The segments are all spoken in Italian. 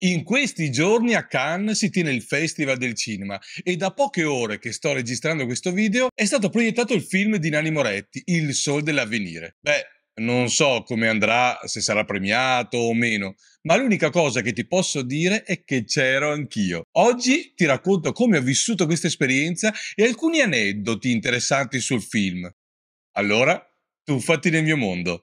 In questi giorni a Cannes si tiene il Festival del Cinema e da poche ore che sto registrando questo video è stato proiettato il film di Nanni Moretti, Il Sol dell'Avvenire. Beh, non so come andrà, se sarà premiato o meno, ma l'unica cosa che ti posso dire è che c'ero anch'io. Oggi ti racconto come ho vissuto questa esperienza e alcuni aneddoti interessanti sul film. Allora, tuffati nel mio mondo.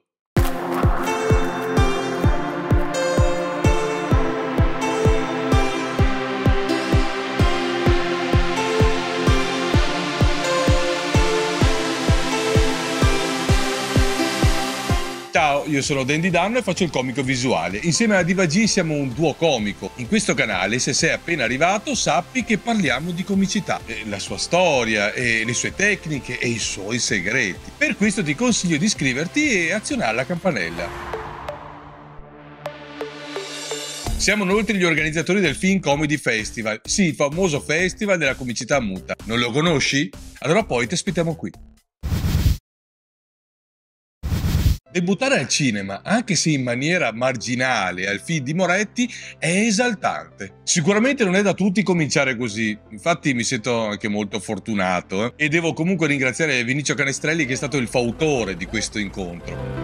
Ciao, io sono Dandy Danno e faccio il comico visuale. Insieme a Diva G siamo un duo comico. In questo canale, se sei appena arrivato, sappi che parliamo di comicità, la sua storia, le sue tecniche e i suoi segreti. Per questo ti consiglio di iscriverti e azionare la campanella. Siamo inoltre gli organizzatori del FINC Comedy Festival, sì, il famoso festival della comicità muta. Non lo conosci? Allora poi ti aspettiamo qui. Debuttare al cinema, anche se in maniera marginale, al film di Moretti è esaltante. Sicuramente non è da tutti cominciare così, infatti mi sento anche molto fortunato e devo comunque ringraziare Vinicio Canestrelli che è stato il fautore di questo incontro.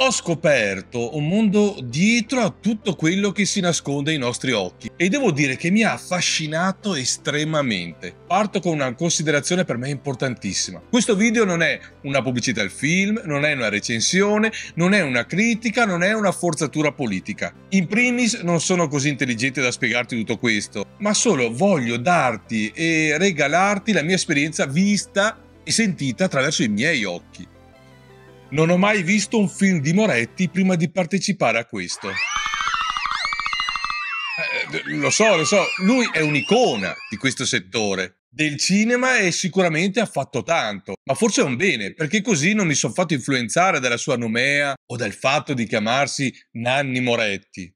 Ho scoperto un mondo dietro a tutto quello che si nasconde ai nostri occhi e devo dire che mi ha affascinato estremamente. Parto con una considerazione per me importantissima. Questo video non è una pubblicità al film, non è una recensione, non è una critica, non è una forzatura politica. In primis non sono così intelligente da spiegarti tutto questo, ma solo voglio darti e regalarti la mia esperienza vista e sentita attraverso i miei occhi. Non ho mai visto un film di Moretti prima di partecipare a questo. Lo so, lui è un'icona di questo settore, del cinema e sicuramente ha fatto tanto, ma forse è un bene, perché così non mi sono fatto influenzare dalla sua nomea o dal fatto di chiamarsi Nanni Moretti.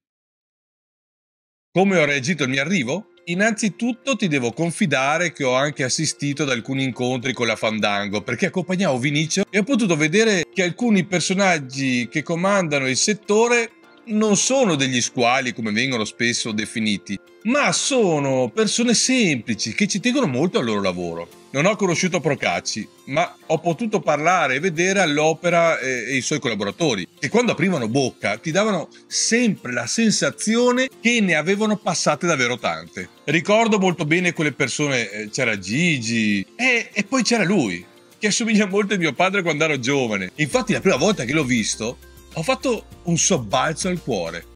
Come ho reagito al mio arrivo? Innanzitutto ti devo confidare che ho anche assistito ad alcuni incontri con la Fandango perché accompagnavo Vinicio e ho potuto vedere che alcuni personaggi che comandano il settore non sono degli squali come vengono spesso definiti, ma sono persone semplici che ci tengono molto al loro lavoro. Non ho conosciuto Procacci, ma ho potuto parlare e vedere all'opera e i suoi collaboratori che quando aprivano bocca ti davano sempre la sensazione che ne avevano passate davvero tante. Ricordo molto bene quelle persone, c'era Gigi e poi c'era lui, che assomiglia molto a mio padre quando ero giovane. Infatti la prima volta che l'ho visto ho fatto un sobbalzo al cuore.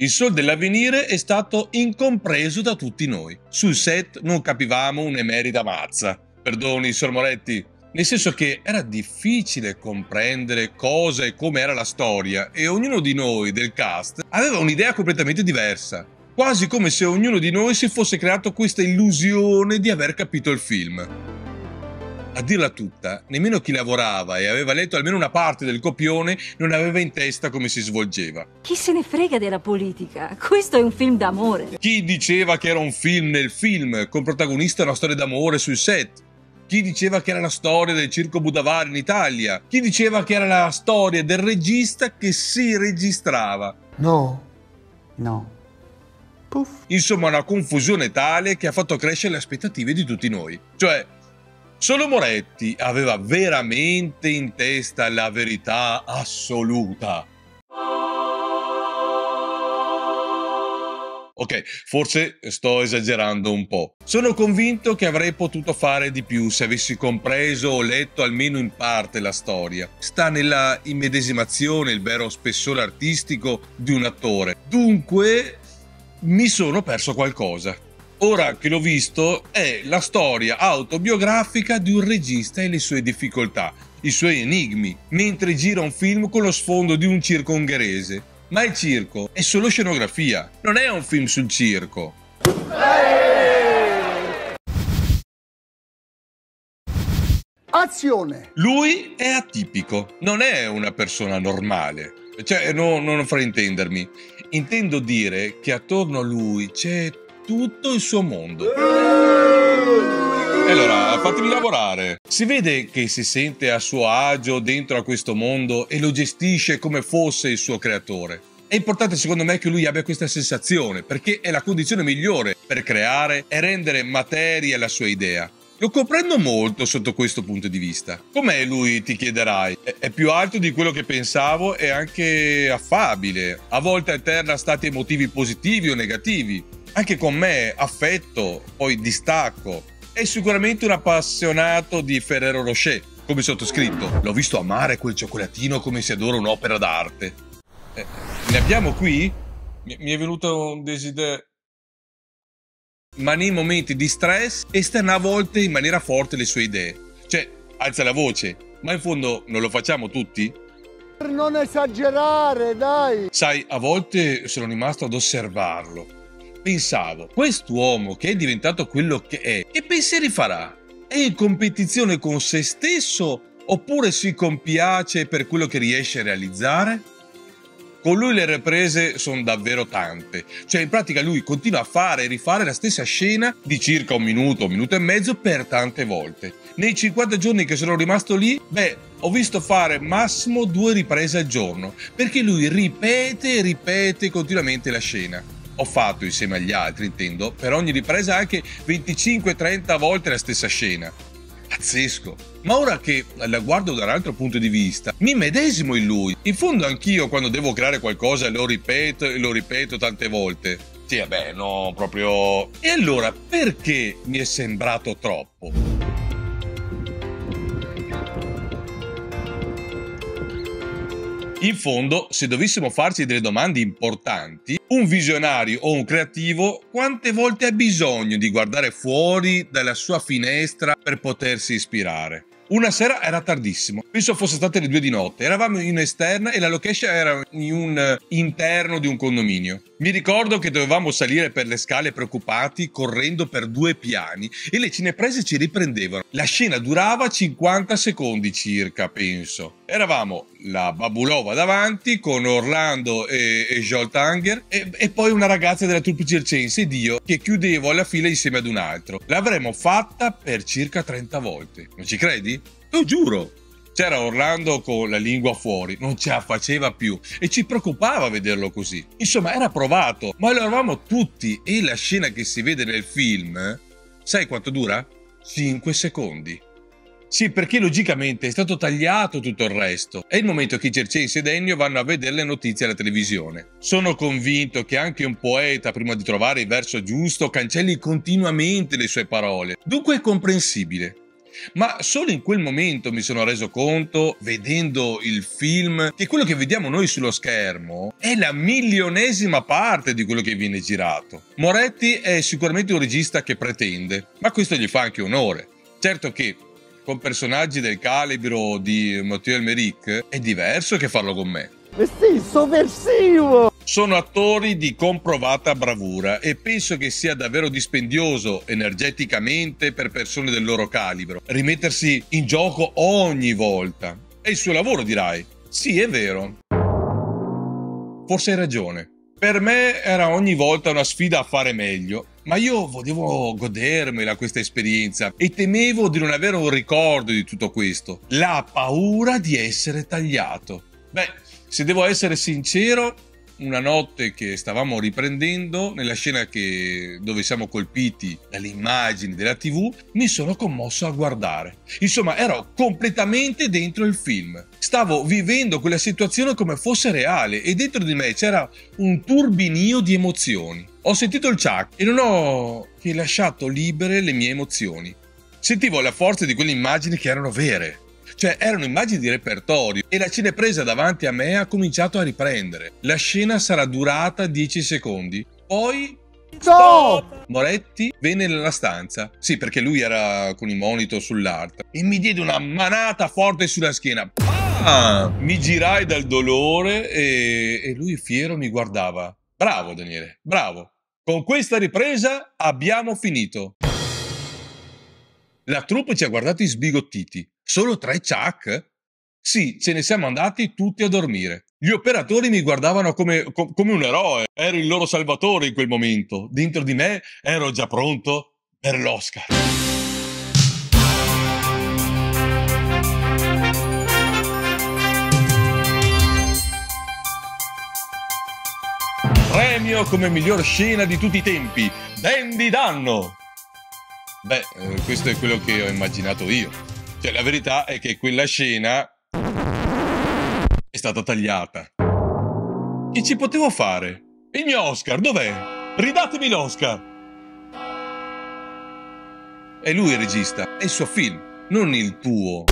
Il Sol dell'Avvenire è stato incompreso da tutti noi. Sul set non capivamo un'emerita mazza. Perdoni, Sor Moretti. Nel senso che era difficile comprendere cosa e come era la storia e ognuno di noi del cast aveva un'idea completamente diversa. Quasi come se ognuno di noi si fosse creato questa illusione di aver capito il film. A dirla tutta, nemmeno chi lavorava e aveva letto almeno una parte del copione non aveva in testa come si svolgeva. Chi se ne frega della politica? Questo è un film d'amore. Chi diceva che era un film nel film, con protagonista una storia d'amore sul set? Chi diceva che era la storia del Circo Budavári in Italia? Chi diceva che era la storia del regista che si registrava? No. Puff. Insomma, una confusione tale che ha fatto crescere le aspettative di tutti noi. Cioè, solo Moretti aveva veramente in testa la verità assoluta. Ok, forse sto esagerando un po'. Sono convinto che avrei potuto fare di più se avessi compreso o letto almeno in parte la storia. Sta nella immedesimazione il vero spessore artistico di un attore. Dunque, mi sono perso qualcosa. Ora che l'ho visto, è la storia autobiografica di un regista e le sue difficoltà, i suoi enigmi, mentre gira un film con lo sfondo di un circo ungherese. Ma il circo è solo scenografia, non è un film sul circo. Azione! Lui è atipico, non è una persona normale. Cioè, non fraintendermi. Intendo dire che attorno a lui c'è tutto il suo mondo. Allora, fatemi lavorare. Si vede che si sente a suo agio dentro a questo mondo e lo gestisce come fosse il suo creatore. È importante secondo me che lui abbia questa sensazione, perché è la condizione migliore per creare e rendere materia alla sua idea. Lo comprendo molto sotto questo punto di vista. Com'è lui, ti chiederai? È più alto di quello che pensavo e anche affabile. A volte alterna stati emotivi positivi o negativi. Anche con me, affetto, poi distacco. È sicuramente un appassionato di Ferrero Rocher, come sottoscritto. L'ho visto amare quel cioccolatino come si adora un'opera d'arte. Ne abbiamo qui? Mi è venuto un desiderio... Ma nei momenti di stress esterna a volte in maniera forte le sue idee. Cioè, alza la voce, ma in fondo non lo facciamo tutti? Per non esagerare, dai! Sai, a volte sono rimasto ad osservarlo. Pensavo, quest'uomo che è diventato quello che è, che pensieri farà? È in competizione con se stesso oppure si compiace per quello che riesce a realizzare? Con lui le riprese sono davvero tante, cioè in pratica lui continua a fare e rifare la stessa scena di circa un minuto e mezzo per tante volte. Nei 50 giorni che sono rimasto lì, ho visto fare massimo 2 riprese al giorno, perché lui ripete e ripete continuamente la scena. Ho fatto insieme agli altri, intendo, per ogni ripresa anche 25-30 volte la stessa scena. Pazzesco, ma ora che la guardo da un altro punto di vista mi medesimo in lui. In fondo anch'io quando devo creare qualcosa lo ripeto e lo ripeto tante volte. Sì, vabbè, no, proprio... E allora perché mi è sembrato troppo? In fondo, se dovessimo farci delle domande importanti, un visionario o un creativo quante volte ha bisogno di guardare fuori dalla sua finestra per potersi ispirare? Una sera era tardissimo, penso fosse state le 2 di notte, eravamo in un'esterna e la location era in un interno di un condominio. Mi ricordo che dovevamo salire per le scale preoccupati, correndo per 2 piani, e le cineprese ci riprendevano. La scena durava 50 secondi circa, penso. Eravamo la Babulova davanti, con Orlando e Zsolt Anger, e poi una ragazza della troupe circense ed io, che chiudevo alla fila insieme ad un altro. L'avremmo fatta per circa 30 volte. Non ci credi? Lo giuro! C'era Orlando con la lingua fuori, non ce la faceva più e ci preoccupava vederlo così. Insomma, era provato, ma lo eravamo tutti e la scena che si vede nel film, sai quanto dura? 5 secondi. Sì, perché logicamente è stato tagliato tutto il resto. È il momento che i circensi ed Ennio vanno a vedere le notizie alla televisione. Sono convinto che anche un poeta, prima di trovare il verso giusto, cancelli continuamente le sue parole. Dunque è comprensibile. Ma solo in quel momento mi sono reso conto, vedendo il film, che quello che vediamo noi sullo schermo è la milionesima parte di quello che viene girato. Moretti è sicuramente un regista che pretende, ma questo gli fa anche onore. Certo che con personaggi del calibro di Mathieu Amalric è diverso che farlo con me. Eh sì, sovversivo! Sono attori di comprovata bravura e penso che sia davvero dispendioso energeticamente per persone del loro calibro rimettersi in gioco ogni volta. È il suo lavoro, dirai. Sì, è vero. Forse hai ragione. Per me era ogni volta una sfida a fare meglio, ma io volevo godermela questa esperienza e temevo di non avere un ricordo di tutto questo. La paura di essere tagliato. Beh, se devo essere sincero, una notte che stavamo riprendendo, nella scena dove siamo colpiti dalle immagini della TV, mi sono commosso a guardare. Insomma, ero completamente dentro il film. Stavo vivendo quella situazione come fosse reale e dentro di me c'era un turbinio di emozioni. Ho sentito il ciak e non ho che lasciato libere le mie emozioni. Sentivo la forza di quelle immagini che erano vere. Cioè, erano immagini di repertorio e la cinepresa davanti a me ha cominciato a riprendere. La scena sarà durata 10 secondi. Poi... Stop! Moretti venne nella stanza. Sì, perché lui era con il monitor sull'art. E mi diede una manata forte sulla schiena. Ah! Mi girai dal dolore e lui fiero mi guardava. Bravo, Daniele, bravo. Con questa ripresa abbiamo finito. La troupe ci ha guardati sbigottiti. Solo 3 ciak? Sì, ce ne siamo andati tutti a dormire. Gli operatori mi guardavano come un eroe. Ero il loro salvatore in quel momento. Dentro di me ero già pronto per l'Oscar. premio come miglior scena di tutti i tempi, Dandy Danno. Beh, questo è quello che ho immaginato io. Cioè, la verità è che quella scena è stata tagliata. Che ci potevo fare? Il mio Oscar, dov'è? Ridatemi l'Oscar! È lui il regista, è il suo film, non il tuo.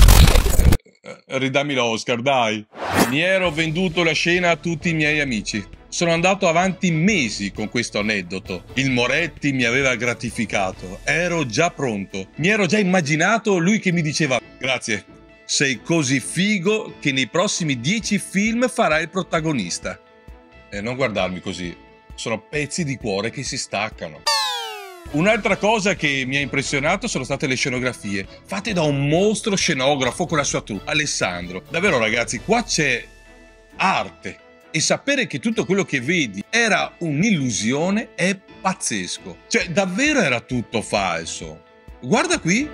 Ridami l'Oscar, dai! Mi ero venduto la scena a tutti i miei amici. Sono andato avanti mesi con questo aneddoto. Il Moretti mi aveva gratificato, ero già pronto. Mi ero già immaginato lui che mi diceva «Grazie, sei così figo che nei prossimi 10 film farai il protagonista». E non guardarmi così, sono pezzi di cuore che si staccano. Un'altra cosa che mi ha impressionato sono state le scenografie, fatte da un mostro scenografo con la sua troupe, Alessandro. Davvero ragazzi, qua c'è arte. E sapere che tutto quello che vedi era un'illusione è pazzesco. Cioè, davvero era tutto falso. Guarda qui.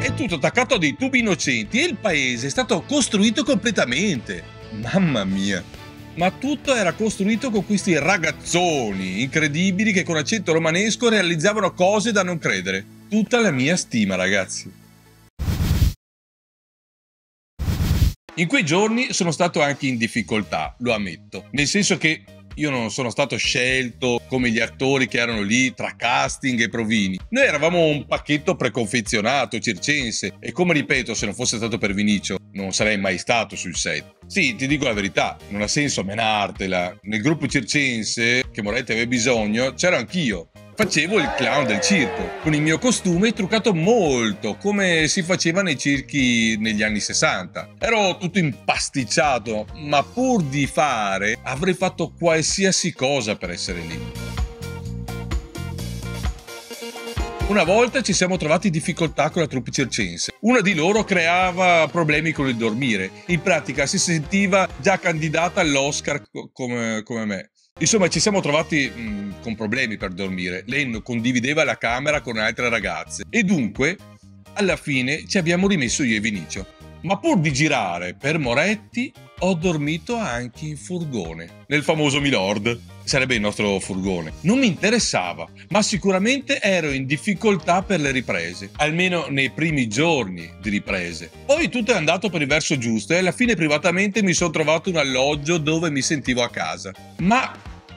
È tutto attaccato a dei tubi innocenti e il paese è stato costruito completamente. Mamma mia. Ma tutto era costruito con questi ragazzoni incredibili che con accento romanesco realizzavano cose da non credere. Tutta la mia stima, ragazzi. In quei giorni sono stato anche in difficoltà, lo ammetto. Nel senso che io non sono stato scelto come gli attori che erano lì tra casting e provini. Noi eravamo un pacchetto preconfezionato, circense. E come ripeto, se non fosse stato per Vinicio, non sarei mai stato sul set. Sì, ti dico la verità, non ha senso menartela. Nel gruppo circense, che Moretti aveva bisogno, c'ero anch'io. Facevo il clown del circo, con il mio costume truccato molto, come si faceva nei circhi negli anni 60. Ero tutto impasticciato, ma pur di fare, avrei fatto qualsiasi cosa per essere lì. Una volta ci siamo trovati in difficoltà con la troupe circense. Una di loro creava problemi con il dormire. In pratica si sentiva già candidata all'Oscar come me. Insomma, ci siamo trovati con problemi per dormire. Lei condivideva la camera con altre ragazze. E dunque, alla fine, ci abbiamo rimesso io e Vinicio. Ma pur di girare per Moretti, ho dormito anche in furgone. Nel famoso Milord. Sarebbe il nostro furgone. Non mi interessava, ma sicuramente ero in difficoltà per le riprese. Almeno nei primi giorni di riprese. Poi tutto è andato per il verso giusto e alla fine privatamente mi sono trovato un alloggio dove mi sentivo a casa. Ma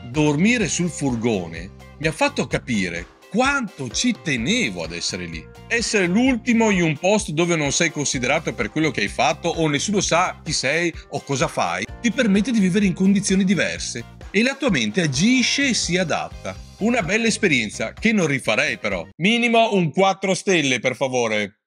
dormire sul furgone mi ha fatto capire quanto ci tenevo ad essere lì. Essere l'ultimo in un posto dove non sei considerato per quello che hai fatto o nessuno sa chi sei o cosa fai, ti permette di vivere in condizioni diverse e la tua mente agisce e si adatta. Una bella esperienza che non rifarei però. Minimo un 4 stelle per favore.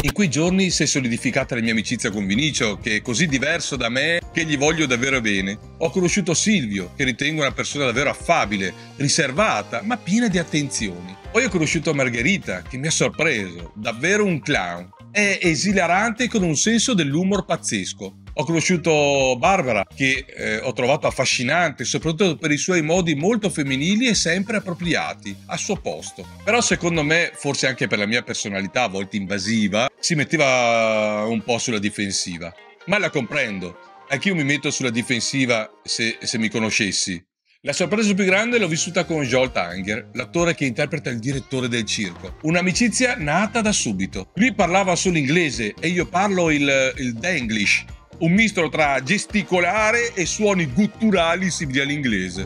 In quei giorni si è solidificata la mia amicizia con Vinicio, che è così diverso da me che gli voglio davvero bene. Ho conosciuto Silvio, che ritengo una persona davvero affabile, riservata, ma piena di attenzioni. Poi ho conosciuto Margherita, che mi ha sorpreso, davvero un clown. È esilarante con un senso dell'umor pazzesco. Ho conosciuto Barbara, che ho trovato affascinante, soprattutto per i suoi modi molto femminili e sempre appropriati, a suo posto. Però secondo me, forse anche per la mia personalità, a volte invasiva, si metteva un po' sulla difensiva. Ma la comprendo. Anch'io mi metto sulla difensiva se mi conoscessi. La sorpresa più grande l'ho vissuta con Zsolt Anger, l'attore che interpreta il direttore del circo. Un'amicizia nata da subito. Lui parlava solo inglese e io parlo il Denglish, un misto tra gesticolare e suoni gutturali simili all'inglese.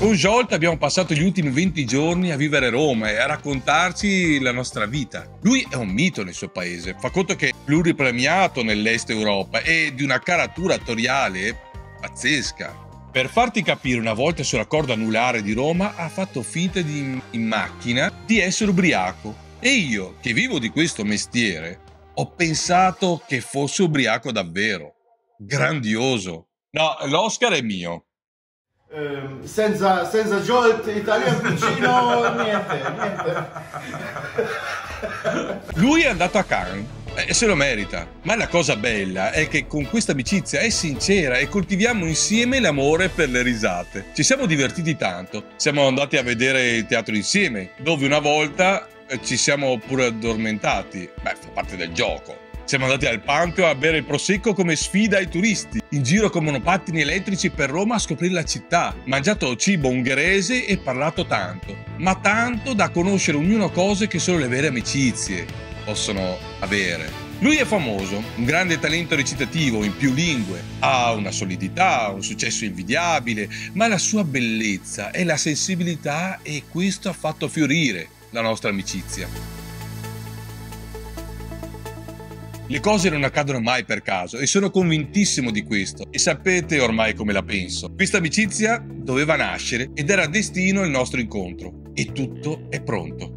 Con Zsolt abbiamo passato gli ultimi 20 giorni a vivere a Roma e a raccontarci la nostra vita. Lui è un mito nel suo paese, fa conto che è pluripremiato nell'est Europa e di una caratura attoriale pazzesca. Per farti capire, una volta sulla corda anulare di Roma ha fatto finta in macchina di essere ubriaco e io, che vivo di questo mestiere, ho pensato che fosse ubriaco davvero. Grandioso. No, l'Oscar è mio. Senza Zsolt Italian Cucino niente. Lui è andato a Cannes e se lo merita, ma la cosa bella è che con questa amicizia è sincera e coltiviamo insieme l'amore per le risate. Ci siamo divertiti tanto, siamo andati a vedere il teatro insieme, dove una volta ci siamo pure addormentati. Beh, fa parte del gioco. Siamo andati al Pantheon a bere il prosecco come sfida ai turisti, in giro con monopattini elettrici per Roma a scoprire la città, mangiato cibo ungherese e parlato tanto, ma tanto da conoscere ognuno cose che solo le vere amicizie possono avere. Lui è famoso, un grande talento recitativo in più lingue, ha una solidità, un successo invidiabile, ma la sua bellezza è la sensibilità e questo ha fatto fiorire la nostra amicizia. Le cose non accadono mai per caso e sono convintissimo di questo e sapete ormai come la penso. Questa amicizia doveva nascere ed era destino il nostro incontro e tutto è pronto.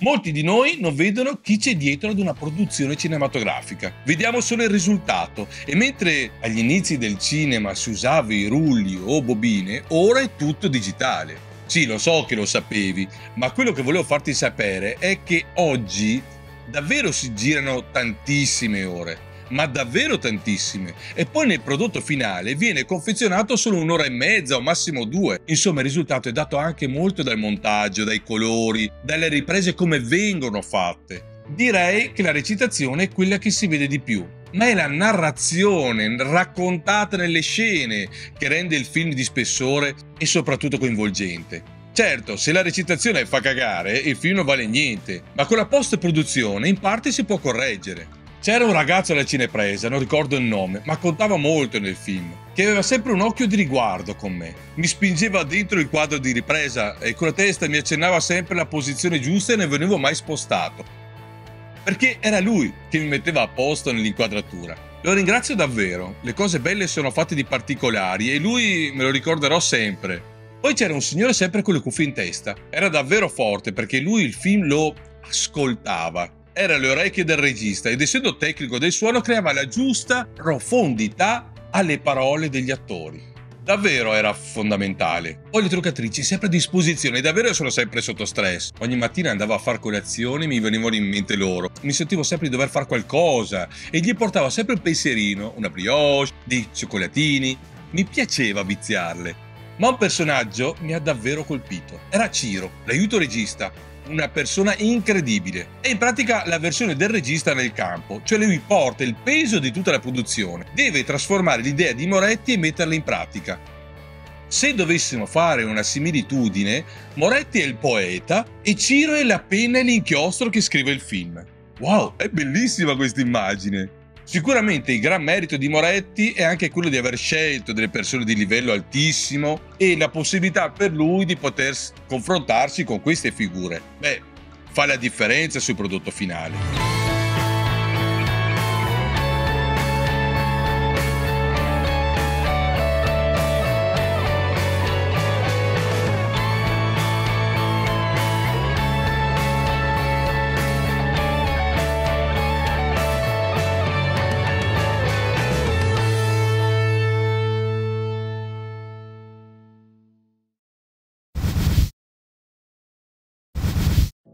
Molti di noi non vedono chi c'è dietro ad una produzione cinematografica. Vediamo solo il risultato e mentre agli inizi del cinema si usava i rulli o bobine, ora è tutto digitale. Sì, lo so che lo sapevi, ma quello che volevo farti sapere è che oggi davvero si girano tantissime ore, ma davvero tantissime, e poi nel prodotto finale viene confezionato solo un'ora e mezza o massimo due. Insomma, il risultato è dato anche molto dal montaggio, dai colori, dalle riprese come vengono fatte. Direi che la recitazione è quella che si vede di più, ma è la narrazione raccontata nelle scene che rende il film di spessore e soprattutto coinvolgente. Certo, se la recitazione fa cagare, il film non vale niente, ma con la post-produzione in parte si può correggere. C'era un ragazzo alla cinepresa, non ricordo il nome, ma contava molto nel film, che aveva sempre un occhio di riguardo con me. Mi spingeva dentro il quadro di ripresa e con la testa mi accennava sempre la posizione giusta e non venivo mai spostato, perché era lui che mi metteva a posto nell'inquadratura. Lo ringrazio davvero, le cose belle sono fatte di particolari e lui me lo ricorderò sempre. Poi c'era un signore sempre con le cuffie in testa. Era davvero forte perché lui il film lo ascoltava. Era alle orecchie del regista ed essendo tecnico del suono creava la giusta profondità alle parole degli attori. Davvero era fondamentale. Poi le truccatrici sempre a disposizione, davvero sono sempre sotto stress. Ogni mattina andavo a far colazione e mi venivano in mente loro. Mi sentivo sempre di dover fare qualcosa e gli portavo sempre il pensierino, una brioche, dei cioccolatini. Mi piaceva viziarle. Ma un personaggio mi ha davvero colpito. Era Ciro, l'aiuto regista. Una persona incredibile. È in pratica la versione del regista nel campo, cioè lui porta il peso di tutta la produzione, deve trasformare l'idea di Moretti e metterla in pratica. Se dovessimo fare una similitudine, Moretti è il poeta e Ciro è la penna e l'inchiostro che scrive il film. Wow, è bellissima questa immagine! Sicuramente il gran merito di Moretti è anche quello di aver scelto delle persone di livello altissimo e la possibilità per lui di poter confrontarsi con queste figure. Beh, fa la differenza sul prodotto finale.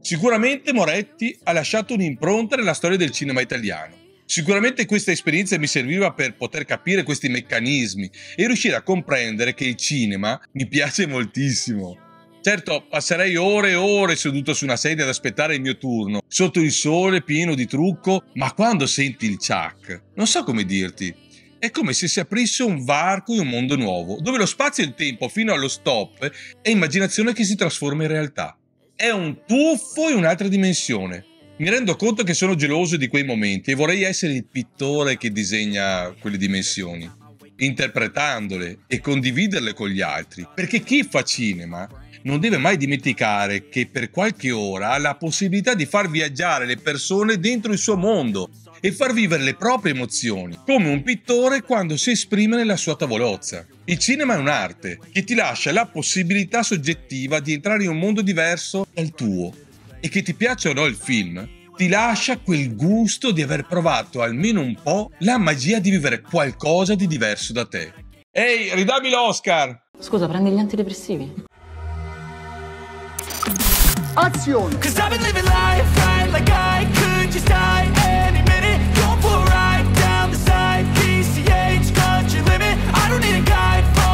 Sicuramente Moretti ha lasciato un'impronta nella storia del cinema italiano. Sicuramente questa esperienza mi serviva per poter capire questi meccanismi e riuscire a comprendere che il cinema mi piace moltissimo. Certo, passerei ore e ore seduto su una sedia ad aspettare il mio turno, sotto il sole pieno di trucco, ma quando senti il ciak, non so come dirti, è come se si aprisse un varco in un mondo nuovo, dove lo spazio e il tempo fino allo stop è immaginazione che si trasforma in realtà. È un tuffo in un'altra dimensione. Mi rendo conto che sono geloso di quei momenti e vorrei essere il pittore che disegna quelle dimensioni, interpretandole e condividerle con gli altri, perché chi fa cinema non deve mai dimenticare che per qualche ora ha la possibilità di far viaggiare le persone dentro il suo mondo e far vivere le proprie emozioni, come un pittore quando si esprime nella sua tavolozza. Il cinema è un'arte che ti lascia la possibilità soggettiva di entrare in un mondo diverso dal tuo e che ti piaccia o no il film, ti lascia quel gusto di aver provato almeno un po' la magia di vivere qualcosa di diverso da te. Ehi, ridammi l'Oscar! Scusa, prendi gli antidepressivi? Azione! Don't need a guide.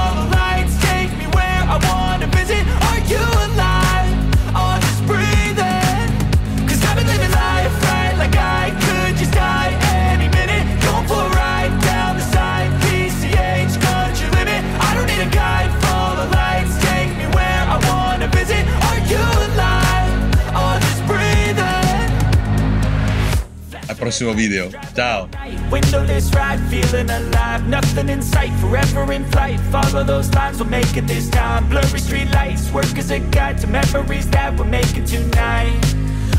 al prossimo video. Ciao.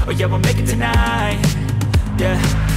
Oh yeah, we'll make it tonight. Yeah.